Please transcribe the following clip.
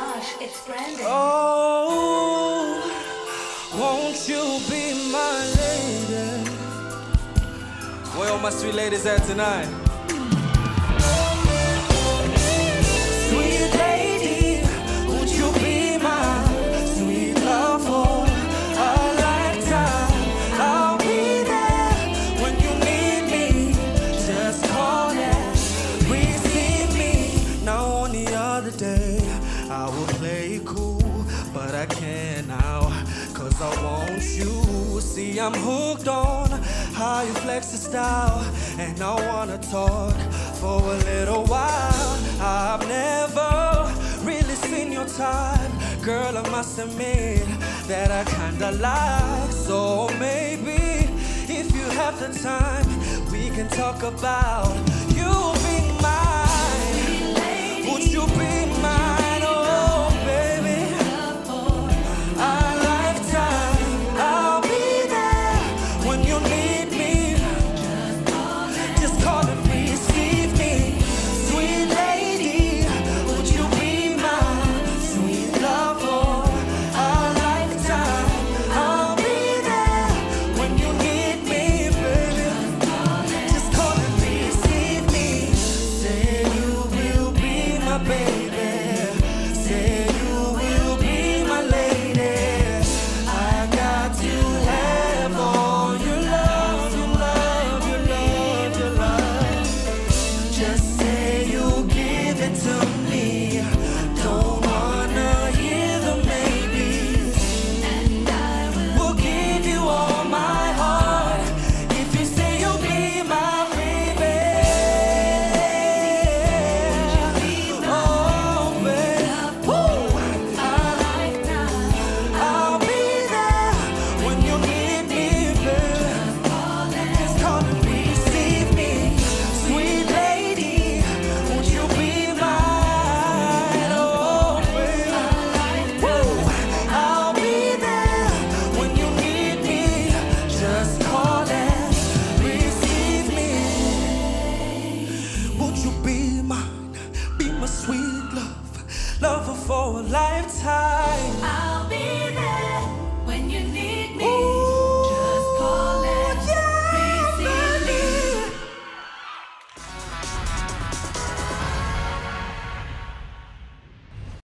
gosh, it's Brandon. Oh, won't you be my lady? Where all my sweet ladies at tonight? Sweet lady, would you be my sweet love for a lifetime? I'll be there when you need me. Just call and receive me. Now on the other day, I will play it cool, but I can't now, cause I want you. See, I'm hooked on how you flex the style, and I wanna talk for a little while. I've never really seen your type, girl, I must admit that I kinda like. So maybe if you have the time, we can talk about